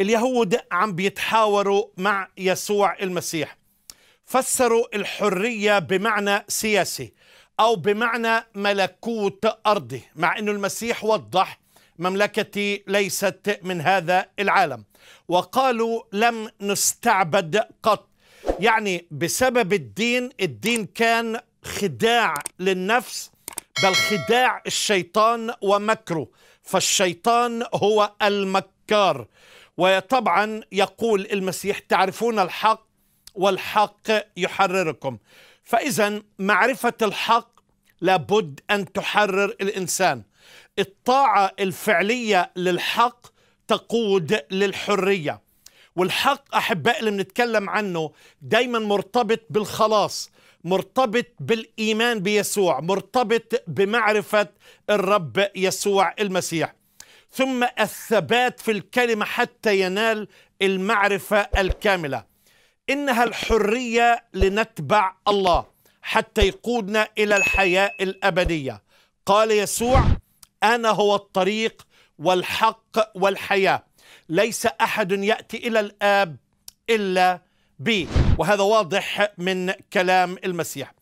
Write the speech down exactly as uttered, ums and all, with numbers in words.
اليهود عم بيتحاوروا مع يسوع المسيح. فسروا الحرية بمعنى سياسي أو بمعنى ملكوت أرضي، مع أن المسيح وضح مملكتي ليست من هذا العالم، وقالوا لم نستعبد قط. يعني بسبب الدين، الدين كان خداع للنفس، بل خداع الشيطان ومكره، فالشيطان هو المكار. وطبعا يقول المسيح تعرفون الحق والحق يحرركم، فإذا معرفة الحق لابد أن تحرر الإنسان. الطاعة الفعلية للحق تقود للحرية، والحق أحباء اللي بنتكلم عنه دايما مرتبط بالخلاص، مرتبط بالإيمان بيسوع، مرتبط بمعرفة الرب يسوع المسيح، ثم الثبات في الكلمة حتى ينال المعرفة الكاملة. إنها الحرية لنتبع الله حتى يقودنا إلى الحياة الأبدية. قال يسوع أنا هو الطريق والحق والحياة، ليس أحد يأتي إلى الآب إلا بي. وهذا واضح من كلام المسيح.